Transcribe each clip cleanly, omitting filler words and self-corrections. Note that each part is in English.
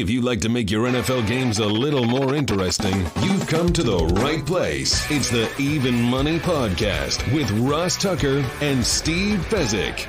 If you'd like to make your NFL games a little more interesting, you've come to the right place. It's the Even Money Podcast with Ross Tucker and Steve Fezzik.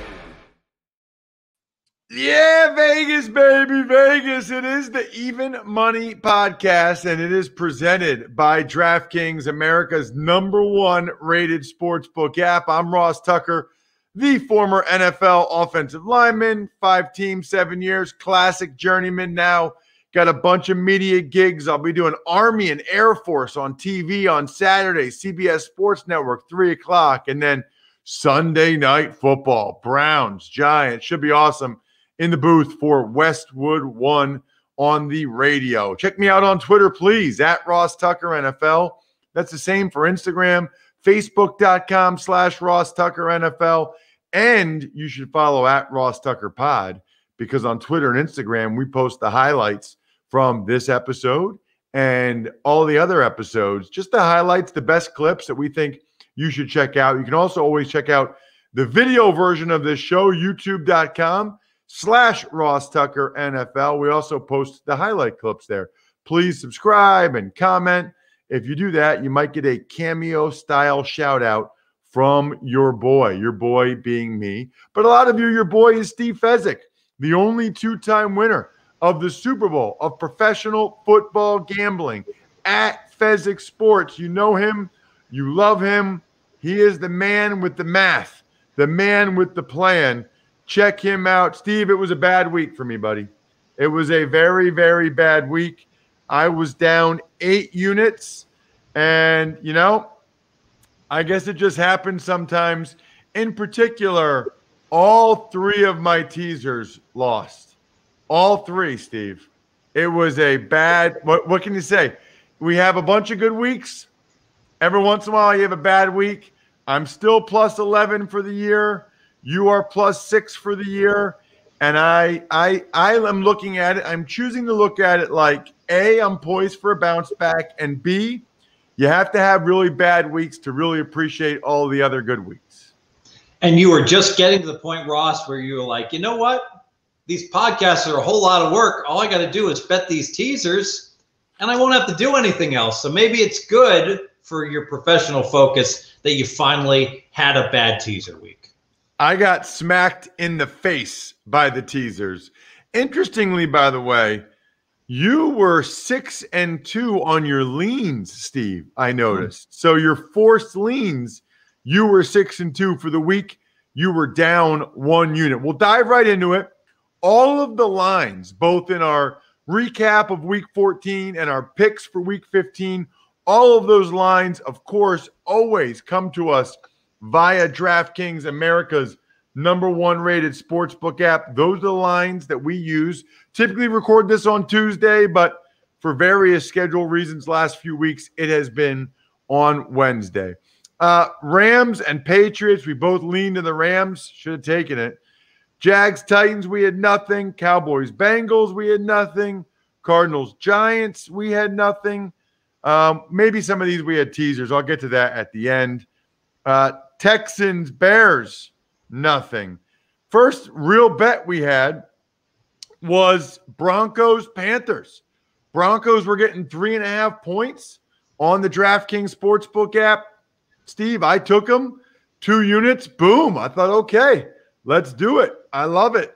Yeah, Vegas, baby, Vegas. It is the Even Money Podcast, and it is presented by DraftKings, America's #1 rated sportsbook app. I'm Ross Tucker, the former NFL offensive lineman, 5 teams, 7 years, classic journeyman now. Got a bunch of media gigs. I'll be doing Army and Air Force on TV on Saturday, CBS Sports Network, 3 o'clock, and then Sunday Night Football, Browns, Giants. Should be awesome. In the booth for Westwood One on the radio. Check me out on Twitter, please, at Ross Tucker NFL. That's the same for Instagram, Facebook.com/Ross Tucker NFL. And you should follow at Ross Tucker Pod, because on Twitter and Instagram, we post the highlights from this episode and all the other episodes, just the highlights, the best clips that we think you should check out. You can also always check out the video version of this show, youtube.com/Ross Tucker NFL. We also post the highlight clips there. Please subscribe and comment. If you do that, you might get a cameo style shout out from your boy being me. But a lot of you, your boy is Steve Fezzik, the only 2-time winner of the Super Bowl of professional football gambling at Fezzik Sports. You know him, you love him. He is the man with the math, the man with the plan. Check him out. Steve, it was a bad week for me, buddy. It was a very, very bad week. I was down 8 units. And, you know, I guess it just happens sometimes. In particular, all 3 of my teasers lost. All 3, Steve. It was a bad – what can you say? We have a bunch of good weeks. Every once in a while, you have a bad week. I'm still plus 11 for the year. You are plus 6 for the year, and I am looking at it. I'm choosing to look at it like, A, I'm poised for a bounce back, and B, you have to have really bad weeks to really appreciate all the other good weeks. And you were just getting to the point, Ross, where you were like, you know what? These podcasts are a whole lot of work. All I got to do is bet these teasers, and I won't have to do anything else. So maybe it's good for your professional focus that you finally had a bad teaser week. I got smacked in the face by the teasers. Interestingly, by the way, you were 6-2 on your leans, Steve, I noticed. So your forced leans, you were 6-2 for the week. You were down 1 unit. We'll dive right into it. All of the lines, both in our recap of week 14 and our picks for week 15, all of those lines, of course, always come to us via DraftKings, America's #1 rated sportsbook app. Those are the lines that we use. Typically record this on Tuesday, but for various schedule reasons last few weeks, it has been on Wednesday. Rams and Patriots, we both leaned to the Rams. Should have taken it. Jags, Titans, we had nothing. Cowboys, Bengals, we had nothing. Cardinals, Giants, we had nothing. Maybe some of these we had teasers. I'll get to that at the end. Texans, Bears, nothing. First real bet we had was Broncos, Panthers. Broncos were getting 3.5 points on the DraftKings Sportsbook app. Steve, I took them. 2 units, boom. I thought, okay, let's do it. I love it.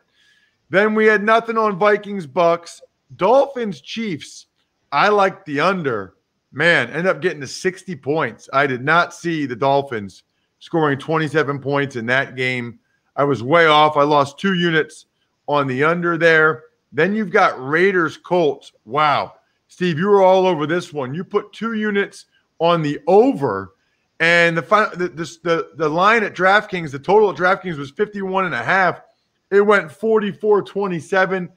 Then we had nothing on Vikings, Bucks. Dolphins, Chiefs, I liked the under. Man, ended up getting to 60 points. I did not see the Dolphins scoring 27 points in that game. I was way off. I lost 2 units on the under there. Then you've got Raiders, Colts. Wow. Steve, you were all over this one. You put 2 units on the over, and the line at DraftKings, the total at DraftKings was 51.5. It went 44-27.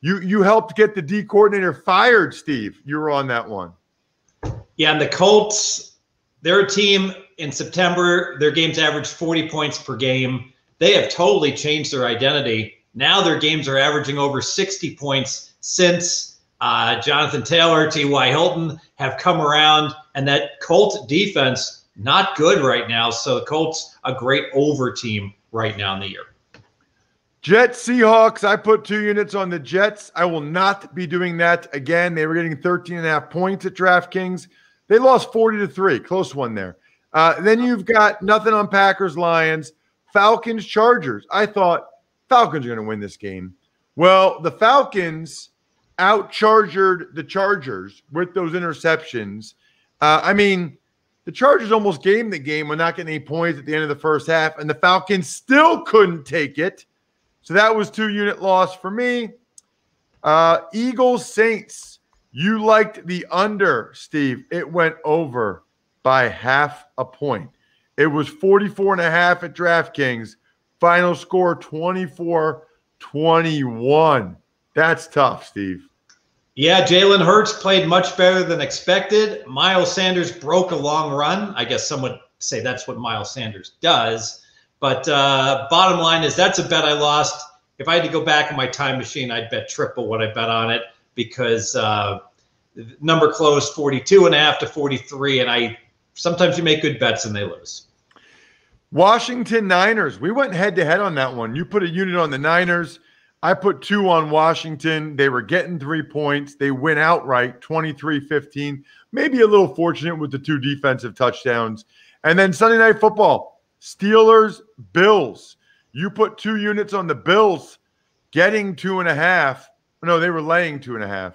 You helped get the D coordinator fired, Steve. You were on that one. Yeah, and the Colts, their team in September, their games averaged 40 points per game. They have totally changed their identity. Now their games are averaging over 60 points since Jonathan Taylor, T.Y. Hilton have come around, and that Colt defense, not good right now. So the Colts, a great over team right now in the year. Jets, Seahawks. I put 2 units on the Jets. I will not be doing that again. They were getting 13.5 points at DraftKings. They lost 40-3. Close one there. Then you've got nothing on Packers, Lions, Falcons, Chargers. I thought Falcons are going to win this game. Well, the Falcons out-chargered the Chargers with those interceptions. I mean, the Chargers almost gave the game when not getting any points at the end of the first half, and the Falcons still couldn't take it. So that was 2-unit loss for me. Eagles, Saints, you liked the under, Steve. It went over by 0.5 point. It was 44.5 at DraftKings. Final score 24-21. That's tough, Steve. Yeah, Jalen Hurts played much better than expected. Miles Sanders broke a long run. I guess some would say that's what Miles Sanders does. But bottom line is that's a bet I lost. If I had to go back in my time machine, I'd bet triple what I bet on it because the number closed 42.5 to 43, and I sometimes you make good bets and they lose. Washington Niners. We went head-to-head on that one. You put 1 unit on the Niners. I put 2 on Washington. They were getting 3 points. They win outright, 23-15. Maybe a little fortunate with the 2 defensive touchdowns. And then Sunday Night Football, Steelers, Bills. You put 2 units on the Bills, getting 2.5. No, they were laying 2.5.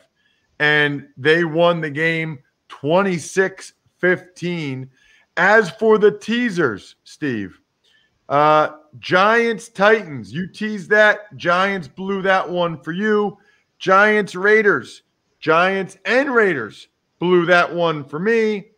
And they won the game 26-15. As for the teasers, Steve, Giants, Titans, you teased that. Giants blew that one for you. Giants, Raiders. Giants and Raiders blew that one for me.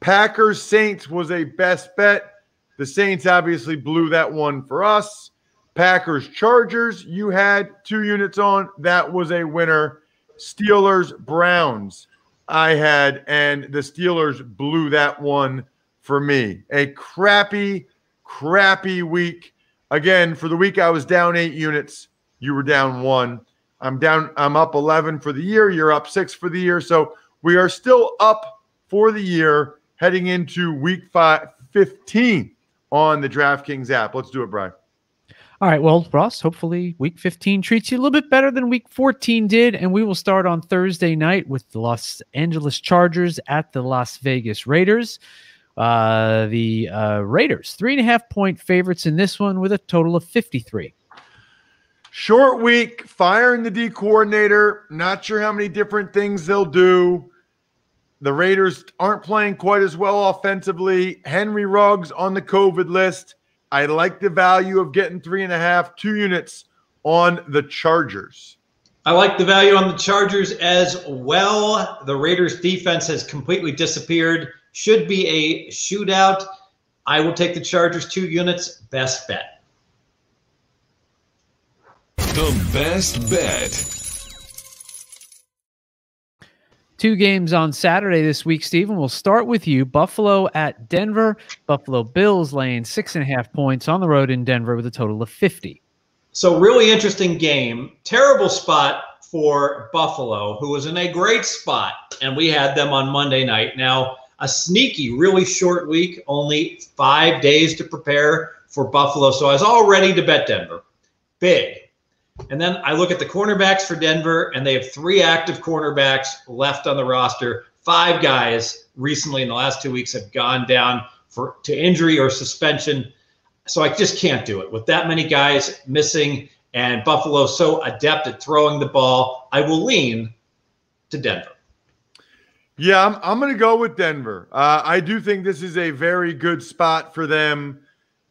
Packers, Saints was a best bet. The Saints obviously blew that one for us. Packers, Chargers, you had 2 units on. That was a winner. Steelers, Browns, I had, and the Steelers blew that one for me. A crappy, crappy week. Again, for the week I was down 8 units. You were down 1. I'm up 11 for the year. You're up 6 for the year. So we are still up for the year heading into week 15 on the DraftKings app. Let's do it, Brian. All right. Well, Ross, hopefully week 15 treats you a little bit better than week 14 did. And we will start on Thursday night with the Los Angeles Chargers at the Las Vegas Raiders. The Raiders, 3.5 point favorites in this one with a total of 53. Short week, firing the D coordinator. Not sure how many different things they'll do. The Raiders aren't playing quite as well offensively. Henry Ruggs on the COVID list. I like the value of getting 3.5, 2 units on the Chargers. I like the value on the Chargers as well. The Raiders defense has completely disappeared. Should be a shootout. I will take the Chargers 2 units. Best bet. The best bet. 2 games on Saturday this week, Stephen. We'll start with you. Buffalo at Denver. Buffalo Bills laying 6.5 points on the road in Denver with a total of 50. So really interesting game. Terrible spot for Buffalo, who was in a great spot, and we had them on Monday night. Now, a sneaky, really short week, only 5 days to prepare for Buffalo. So I was all ready to bet Denver. Big. And then I look at the cornerbacks for Denver, and they have 3 active cornerbacks left on the roster. 5 guys recently in the last 2 weeks have gone down to injury or suspension. So I just can't do it. With that many guys missing and Buffalo so adept at throwing the ball, I will lean to Denver. Yeah, I'm going to go with Denver. I do think this is a very good spot for them.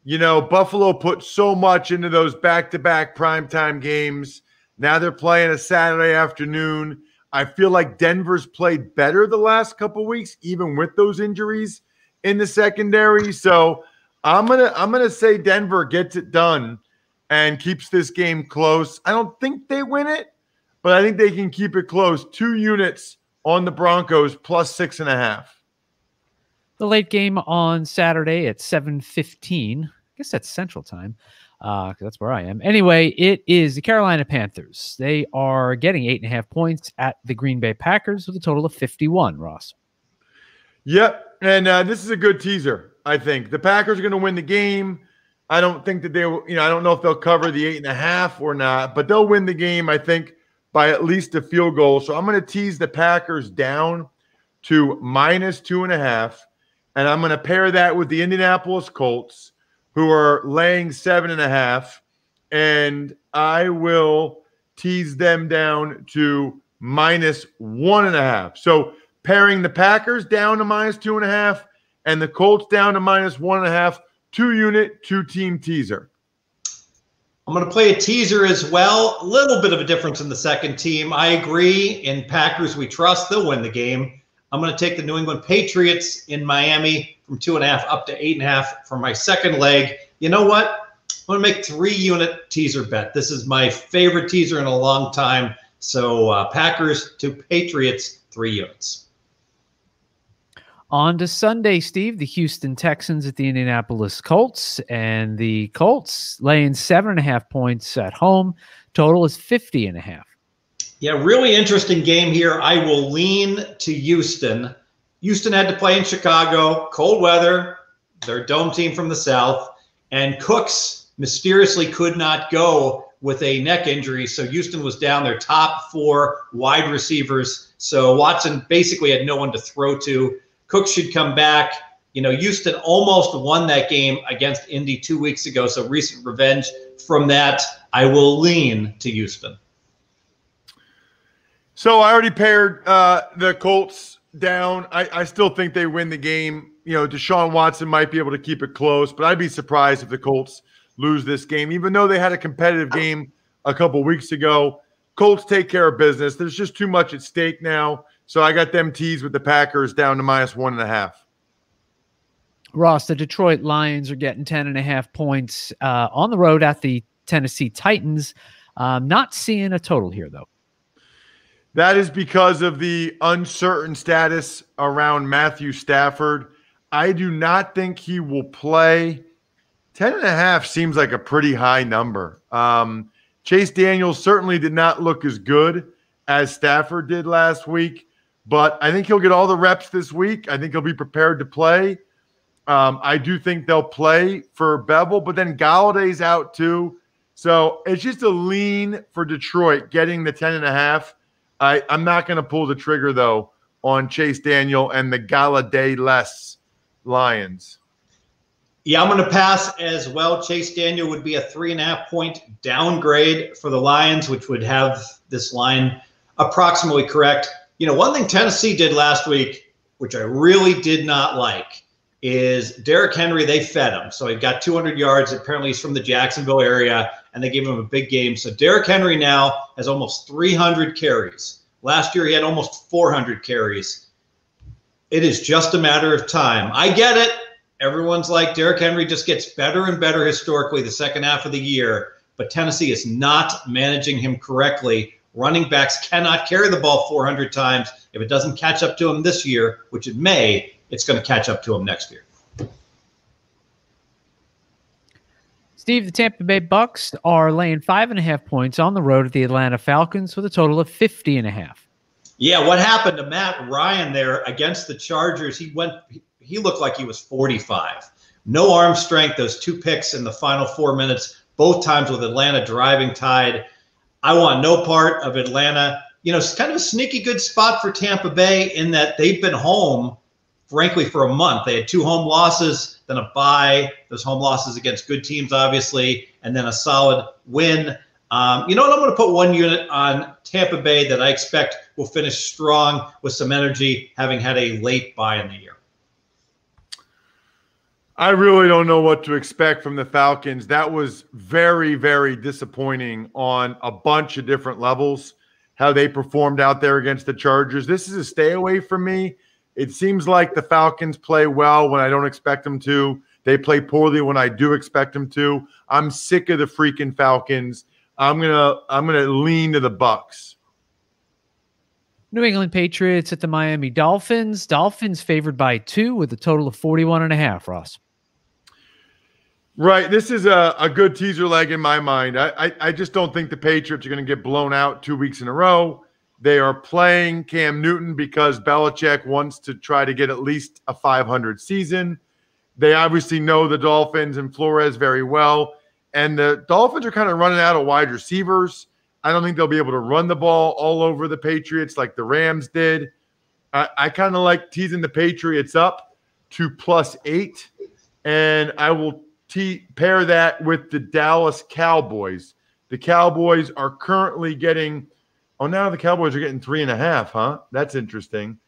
You know, Buffalo put so much into those back-to-back primetime games. Now they're playing a Saturday afternoon. I feel like Denver's played better the last couple weeks, even with those injuries in the secondary. So I'm gonna say Denver gets it done and keeps this game close. I don't think they win it, but I think they can keep it close. 2 units on the Broncos plus 6.5. The late game on Saturday at 7:15. I guess that's Central Time. That's where I am. Anyway, it is the Carolina Panthers. They are getting 8.5 points at the Green Bay Packers with a total of 51, Ross. Yep, and this is a good teaser, I think. The Packers are going to win the game. I don't think that they will, I don't know if they'll cover the 8.5 or not, but they'll win the game, I think, by at least a field goal. So I'm going to tease the Packers down to -2.5. And I'm going to pair that with the Indianapolis Colts, who are laying 7.5. And I will tease them down to -1.5. So pairing the Packers down to -2.5 and the Colts down to -1.5, two-unit, two-team teaser. I'm going to play a teaser as well. A little bit of a difference in the second team. I agree. In Packers, we trust. They'll win the game. I'm going to take the New England Patriots in Miami from 2.5 up to 8.5 for my second leg. You know what? I'm going to make 3-unit teaser bet. This is my favorite teaser in a long time. So Packers to Patriots, 3 units. On to Sunday, Steve, the Houston Texans at the Indianapolis Colts, and the Colts laying 7.5 points at home. Total is 50.5. Yeah, really interesting game here. I will lean to Houston. Houston had to play in Chicago, cold weather, their dome team from the South, and Cooks mysteriously could not go with a neck injury, so Houston was down their top 4 wide receivers, so Watson basically had no one to throw to. Cooks should come back. You know, Houston almost won that game against Indy 2 weeks ago, so recent revenge from that. I will lean to Houston. So I already paired the Colts down. I still think they win the game. You know, Deshaun Watson might be able to keep it close, but I'd be surprised if the Colts lose this game, even though they had a competitive game a couple weeks ago. Colts take care of business. There's just too much at stake now. So I got them teased with the Packers down to -1.5. Ross, the Detroit Lions are getting 10.5 points on the road at the Tennessee Titans. Not seeing a total here, though. That is because of the uncertain status around Matthew Stafford. I do not think he will play. 10.5 seems like a pretty high number. Chase Daniel certainly did not look as good as Stafford did last week, but I think he'll get all the reps this week. I think he'll be prepared to play. I do think they'll play for Bevel, but then Galladay's out too. So it's just a lean for Detroit getting the 10.5. I'm not going to pull the trigger, though, on Chase Daniel and the Galladay-less Lions. Yeah, I'm going to pass as well. Chase Daniel would be a 3.5-point downgrade for the Lions, which would have this line approximately correct. You know, one thing Tennessee did last week, which I really did not like, is Derrick Henry, they fed him. So he got 200 yards. Apparently he's from the Jacksonville area, and they gave him a big game. So Derrick Henry now has almost 300 carries. Last year he had almost 400 carries. It is just a matter of time. I get it. Everyone's like, Derrick Henry just gets better and better historically the second half of the year, but Tennessee is not managing him correctly. Running backs cannot carry the ball 400 times. If it doesn't catch up to him this year, which it may, it's going to catch up to him next year. Steve, the Tampa Bay Bucks are laying 5.5 points on the road at the Atlanta Falcons with a total of 50.5. Yeah, what happened to Matt Ryan there against the Chargers? He looked like he was 45. No arm strength, those 2 picks in the final 4 minutes, both times with Atlanta driving tied. I want no part of Atlanta. You know, it's kind of a sneaky good spot for Tampa Bay in that they've been home, frankly, for a month. They had 2 home losses, then a bye, those home losses against good teams, obviously, and then a solid win. You know what? I'm going to put 1 unit on Tampa Bay that I expect will finish strong with some energy, having had a late bye in the year. I really don't know what to expect from the Falcons. That was very, very disappointing on a bunch of different levels, how they performed out there against the Chargers. This is a stay away from me. It seems like the Falcons play well when I don't expect them to. They play poorly when I do expect them to. I'm sick of the freaking Falcons. I'm gonna lean to the Bucks. New England Patriots at the Miami Dolphins. Dolphins favored by 2 with a total of 41.5, Ross. Right. This is a good teaser leg in my mind. I just don't think the Patriots are going to get blown out 2 weeks in a row. They are playing Cam Newton because Belichick wants to try to get at least a .500 season. They obviously know the Dolphins and Flores very well. And the Dolphins are kind of running out of wide receivers. I don't think they'll be able to run the ball all over the Patriots like the Rams did. I kind of like teasing the Patriots up to +8. And I will pair that with the Dallas Cowboys. The Cowboys are currently getting – oh, now the Cowboys are getting 3.5, huh? That's interesting.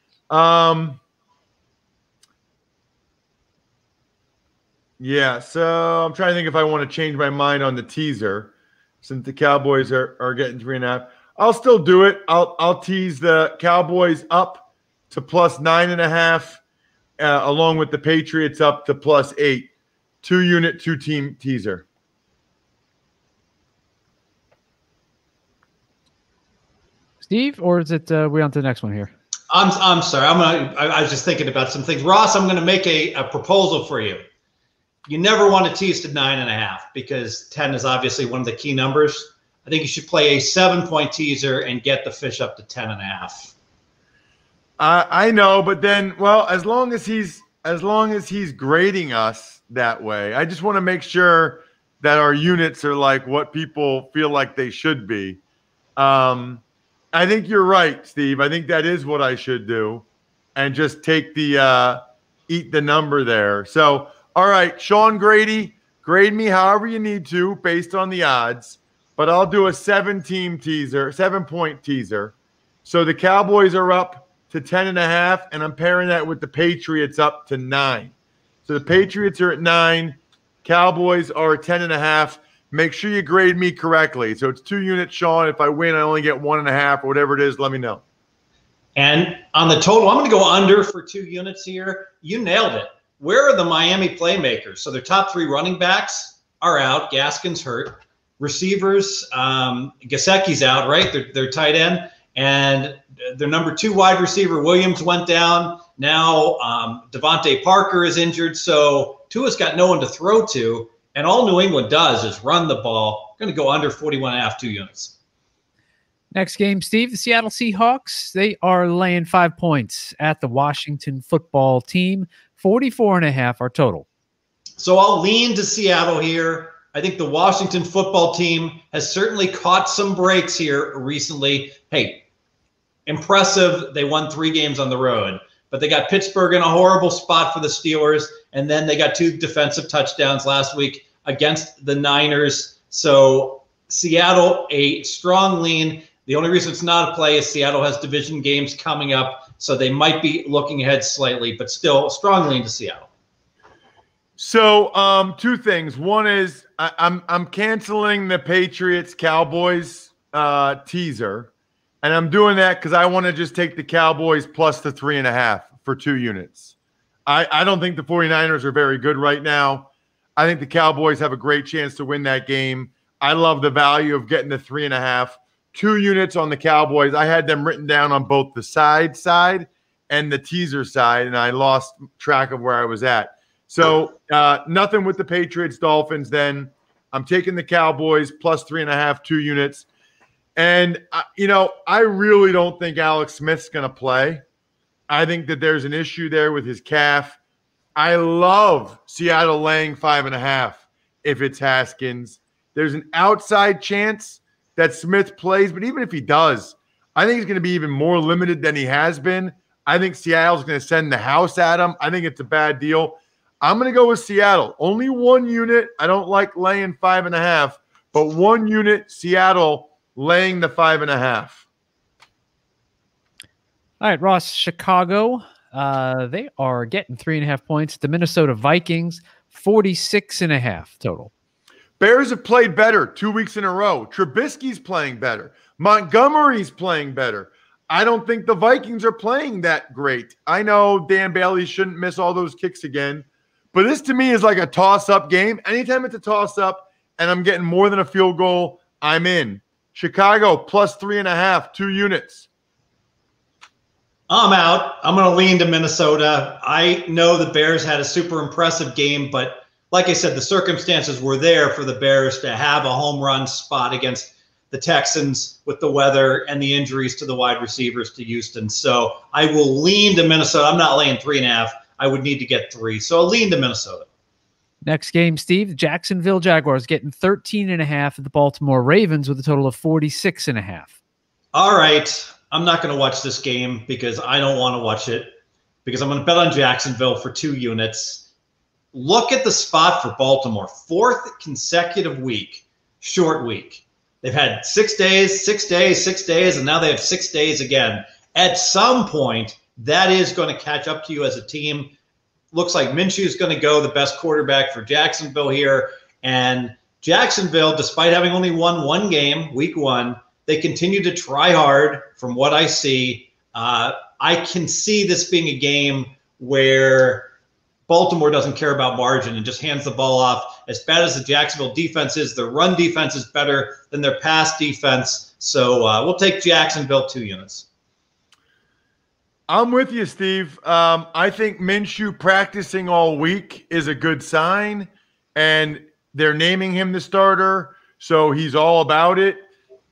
Yeah, so I'm trying to think if I want to change my mind on the teaser since the Cowboys are getting 3.5. I'll still do it. I'll tease the Cowboys up to +9.5 along with the Patriots up to +8. 2-unit, 2-team teaser. Steve, or is it we on to the next one here? I'm sorry. I was just thinking about some things. Ross, I'm going to make a proposal for you. You never want to tease to 9.5 because 10 is obviously one of the key numbers. I think you should play a 7-point teaser and get the fish up to 10.5. I know, but then, well, as long as he's grading us that way, I just want to make sure that our units are like what people feel like they should be. I think you're right, Steve. I think that is what I should do, and just take the eat the number there. So. All right, Sean Grady, grade me however you need to based on the odds, but I'll do a 7-point teaser. So the Cowboys are up to 10.5, and I'm pairing that with the Patriots up to 9. So the Patriots are at 9, Cowboys are at 10.5. Make sure you grade me correctly. So it's 2 units, Sean. If I win, I only get 1.5 or whatever it is. Let me know. And on the total, I'm going to go under for 2 units here. You nailed it. Where are the Miami playmakers? So their top 3 running backs are out. Gaskin's hurt. Receivers, Gesicki's out, right? Their tight end. And their number 2 wide receiver, Williams, went down. Now Devontae Parker is injured. So Tua's got no one to throw to. And all New England does is run the ball. Going to go under 41.5, 2 units. Next game, Steve, the Seattle Seahawks. They are laying 5 points at the Washington football team. 44.5 are total. So I'll lean to Seattle here. I think the Washington football team has certainly caught some breaks here recently. Hey, impressive. They won 3 games on the road, but they got Pittsburgh in a horrible spot for the Steelers. And then they got 2 defensive touchdowns last week against the Niners. So Seattle, a strong lean. The only reason it's not a play is Seattle has division games coming up. So they might be looking ahead slightly, but still strongly into Seattle. So 2 things. One is I'm canceling the Patriots-Cowboys teaser, and I'm doing that because I want to just take the Cowboys plus the 3.5 for 2 units. I don't think the 49ers are very good right now. I think the Cowboys have a great chance to win that game. I love the value of getting the 3.5. 2 units on the Cowboys. I had them written down on both the side and the teaser side, and I lost track of where I was at. So nothing with the Patriots, Dolphins then. I'm taking the Cowboys plus 3.5, 2 units. And, you know, I really don't think Alex Smith's going to play. I think that there's an issue there with his calf. I love Seattle laying 5.5 if it's Haskins. There's an outside chance that Smith plays, but even if he does, I think he's going to be even more limited than he has been. I think Seattle's going to send the house at him. I think it's a bad deal. I'm going to go with Seattle. Only 1 unit. I don't like laying 5.5, but 1 unit, Seattle laying the 5.5. All right, Ross, Chicago, they are getting 3.5 points. The Minnesota Vikings, 46.5 total. Bears have played better 2 weeks in a row. Trubisky's playing better. Montgomery's playing better. I don't think the Vikings are playing that great. I know Dan Bailey shouldn't miss all those kicks again, but this to me is like a toss-up game. Anytime it's a toss-up and I'm getting more than a field goal, I'm in. Chicago plus 3.5, 2 units. I'm out. I'm going to lean to Minnesota. I know the Bears had a super impressive game, but like I said, the circumstances were there for the Bears to have a home run spot against the Texans with the weather and the injuries to the wide receivers to Houston. So I will lean to Minnesota. I'm not laying 3.5. I would need to get 3. So I'll lean to Minnesota. Next game, Steve, Jacksonville Jaguars getting 13.5 at the Baltimore Ravens with a total of 46.5. All right. I'm not going to watch this game because I don't want to watch it because I'm going to bet on Jacksonville for 2 units. Look at the spot for Baltimore. 4th consecutive week, short week. They've had 6 days, and now they have 6 days again. At some point, that is going to catch up to you as a team. Looks like Minshew is going to go, the best quarterback for Jacksonville here. And Jacksonville, despite having only won 1 game, week 1, they continue to try hard from what I see. I can see this being a game where Baltimore doesn't care about margin and just hands the ball off. As bad as the Jacksonville defense is, their run defense is better than their pass defense. So we'll take Jacksonville 2 units. I'm with you, Steve. I think Minshew practicing all week is a good sign, and they're naming him the starter, so he's all about it.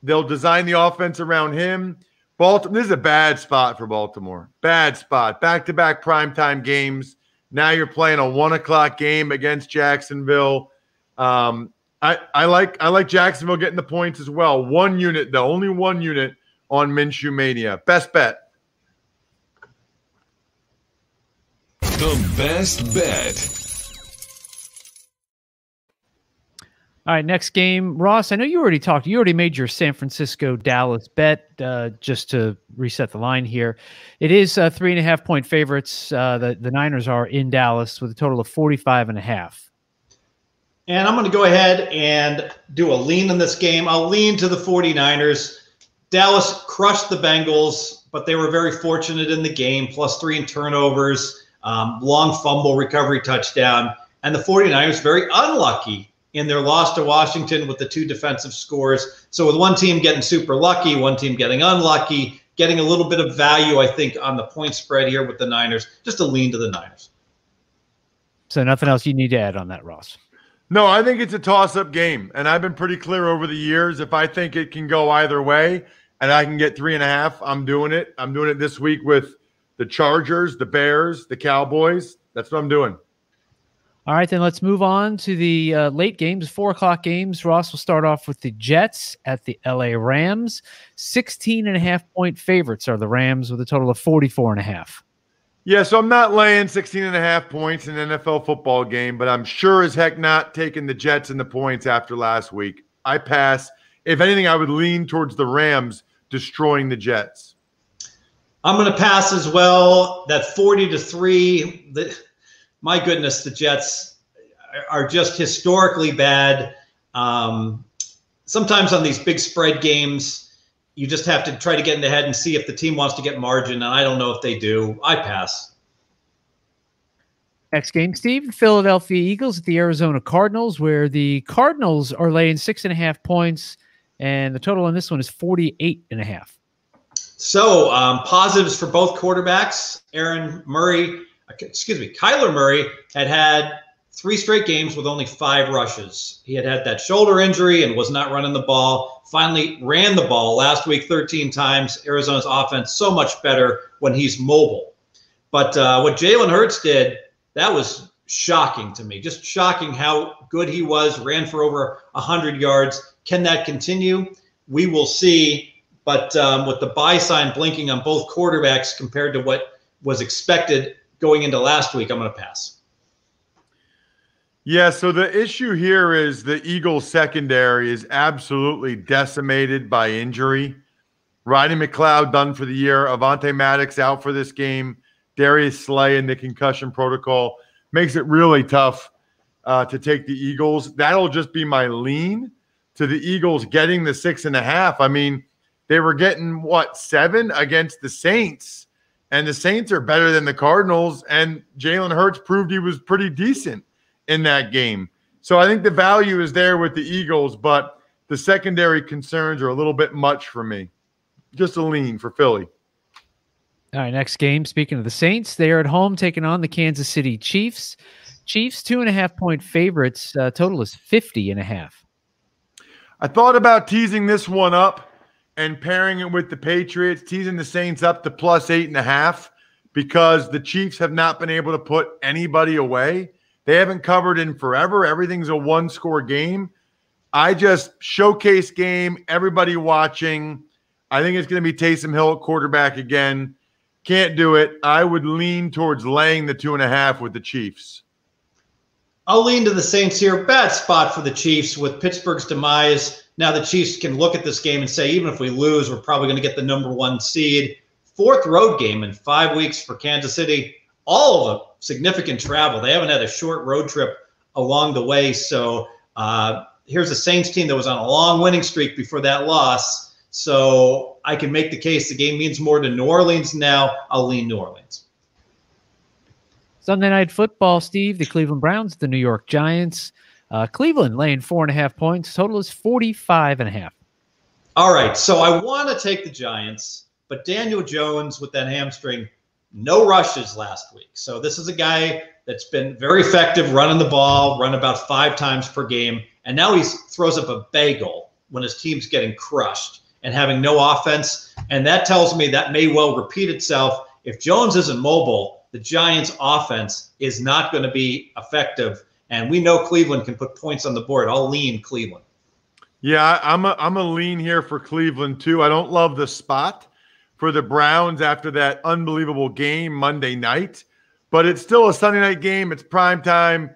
They'll design the offense around him. Baltimore, this is a bad spot for Baltimore. Bad spot. Back-to-back primetime games. Now you're playing a 1 o'clock game against Jacksonville. I like Jacksonville getting the points as well. 1 unit, though. Only 1 unit on Minshew Mania. Best bet. The best bet. All right, next game. Ross, I know you already talked. You already made your San Francisco-Dallas bet, just to reset the line here. It is 3.5-point favorites. The Niners are in Dallas with a total of 45.5. And I'm going to go ahead and do a lean in this game. I'll lean to the 49ers. Dallas crushed the Bengals, but they were very fortunate in the game, +3 in turnovers. Long fumble recovery touchdown, and the 49ers very unlucky in their loss to Washington with the 2 defensive scores. So with one team getting super lucky, one team getting unlucky, getting a little bit of value, I think, on the point spread here with the Niners, just a lean to the Niners. So nothing else you need to add on that, Ross? No, I think it's a toss-up game, and I've been pretty clear over the years. If I think it can go either way and I can get 3.5, I'm doing it. I'm doing it this week with the Chargers, the Bears, the Cowboys. That's what I'm doing. All right, then let's move on to the late games, 4 o'clock games. Ross, will start off with the Jets at the L.A. Rams. 16.5-point favorites are the Rams with a total of 44.5. Yeah, so I'm not laying 16.5 points in an NFL football game, but I'm sure as heck not taking the Jets and the points after last week. I pass. If anything, I would lean towards the Rams destroying the Jets. I'm going to pass as well. That 40-3, my goodness, the Jets are just historically bad. Sometimes on these big spread games, you just have to try to get in the head and see if the team wants to get margin, and I don't know if they do. I pass. Next game, Steve, Philadelphia Eagles at the Arizona Cardinals, where the Cardinals are laying 6.5 points, and the total on this one is 48.5. So positives for both quarterbacks. Kyler Murray had 3 straight games with only 5 rushes. He had that shoulder injury and was not running the ball. Finally ran the ball last week 13 times. Arizona's offense so much better when he's mobile. But what Jalen Hurts did, that was shocking to me. Just shocking how good he was. Ran for over 100 yards. Can that continue? We will see. But with the buy sign blinking on both quarterbacks compared to what was expected going into last week, I'm going to pass. Yeah, so the issue here is the Eagles secondary is absolutely decimated by injury. Rodney McLeod done for the year. Avante Maddox out for this game. Darius Slay in the concussion protocol. Makes it really tough to take the Eagles. That'll just be my lean to the Eagles getting the 6.5. I mean, they were getting, 7 against the Saints, and the Saints are better than the Cardinals, and Jalen Hurts proved he was pretty decent in that game. So I think the value is there with the Eagles, but the secondary concerns are a little bit much for me. Just a lean for Philly. All right, next game, speaking of the Saints, they are at home taking on the Kansas City Chiefs. Chiefs, 2.5-point favorites, total is 50.5. I thought about teasing this one up and pairing it with the Patriots, teasing the Saints up to +8.5. because the Chiefs have not been able to put anybody away. They haven't covered in forever. Everything's a one-score game. I just showcase game, everybody watching. I think it's going to be Taysom Hill quarterback again. Can't do it. I would lean towards laying the 2.5 with the Chiefs. I'll lean to the Saints here. Bad spot for the Chiefs with Pittsburgh's demise. Now the Chiefs can look at this game and say, even if we lose, we're probably going to get the #1 seed. Fourth road game in 5 weeks for Kansas City. All of them significant travel. They haven't had a short road trip along the way. So here's a Saints team that was on a long winning streak before that loss. So I can make the case the game means more to New Orleans now. I'll lean New Orleans. Sunday Night Football, Steve. The Cleveland Browns, the New York Giants. Cleveland laying 4.5 points. Total is 45.5. All right. So I want to take the Giants, but Daniel Jones with that hamstring, no rushes last week. So this is a guy that's been very effective running the ball, run about 5 times per game. And now he throws up a bagel when his team's getting crushed and having no offense. And that tells me that may well repeat itself. If Jones isn't mobile, the Giants' offense is not going to be effective. And we know Cleveland can put points on the board. I'll lean Cleveland. Yeah, I'm a lean here for Cleveland too. I don't love the spot for the Browns after that unbelievable game Monday night. But it's still a Sunday night game. It's prime time.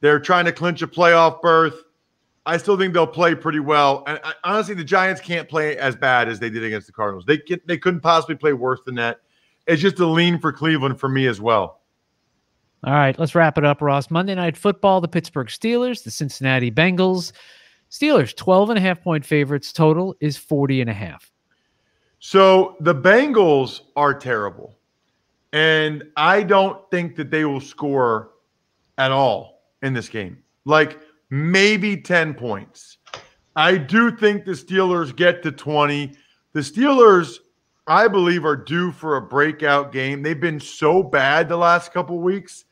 They're trying to clinch a playoff berth. I still think they'll play pretty well. And honestly, the Giants can't play as bad as they did against the Cardinals. They couldn't possibly play worse than that. It's just a lean for Cleveland for me as well. All right, let's wrap it up, Ross. Monday Night Football, the Pittsburgh Steelers, the Cincinnati Bengals. Steelers, 12.5 point favorites. Total is 40.5. So the Bengals are terrible. And I don't think that they will score at all in this game. Like, maybe 10 points. I do think the Steelers get to 20. The Steelers, I believe, are due for a breakout game. They've been so bad the last couple weeks,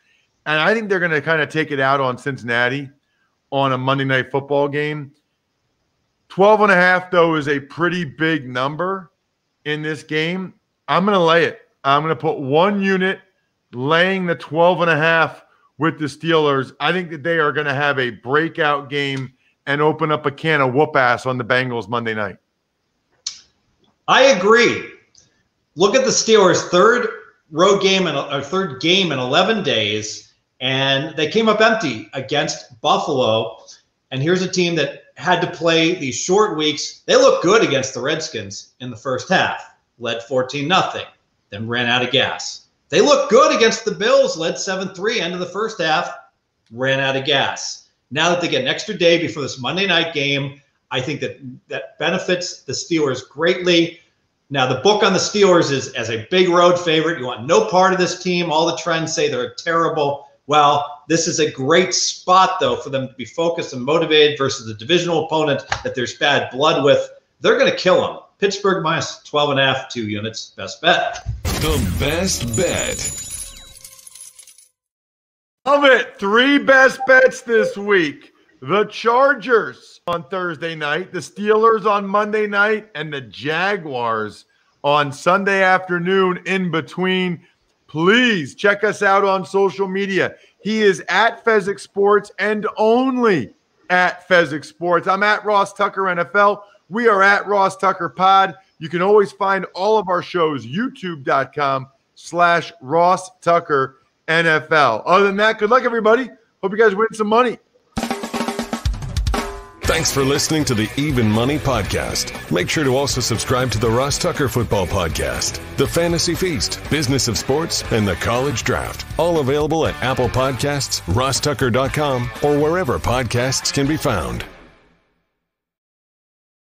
and I think they're going to kind of take it out on Cincinnati on a Monday Night Football game. 12.5, though, is a pretty big number in this game. I'm going to lay it. I'm going to put one unit laying the 12.5 with the Steelers. I think that they are going to have a breakout game and open up a can of whoop-ass on the Bengals Monday night. I agree. Look at the Steelers' third game in 11 days, and they came up empty against Buffalo. And here's a team that had to play these short weeks. They looked good against the Redskins in the first half, led 14-0, then ran out of gas. They looked good against the Bills, led 7-3, end of the first half, ran out of gas. Now that they get an extra day before this Monday night game, I think that benefits the Steelers greatly. Now, the book on the Steelers is as a big road favorite. You want no part of this team. All the trends say they're terrible. Well, this is a great spot, though, for them to be focused and motivated versus the divisional opponent that there's bad blood with. They're going to kill them. Pittsburgh minus 12.5, 2 units. Best bet. The best bet. Love it. 3 best bets this week. The Chargers on Thursday night, the Steelers on Monday night, and the Jaguars on Sunday afternoon in between. Please check us out on social media. He is at Fezzik Sports and only at Fezzik Sports. I'm at Ross Tucker NFL. We are at Ross Tucker Pod. You can always find all of our shows, youtube.com/Ross Tucker NFL. Other than that, good luck, everybody. Hope you guys win some money. Thanks for listening to the Even Money Podcast. Make sure to also subscribe to the Ross Tucker Football Podcast, the Fantasy Feast, Business of Sports, and the College Draft. All available at Apple Podcasts, rostucker.com, or wherever podcasts can be found.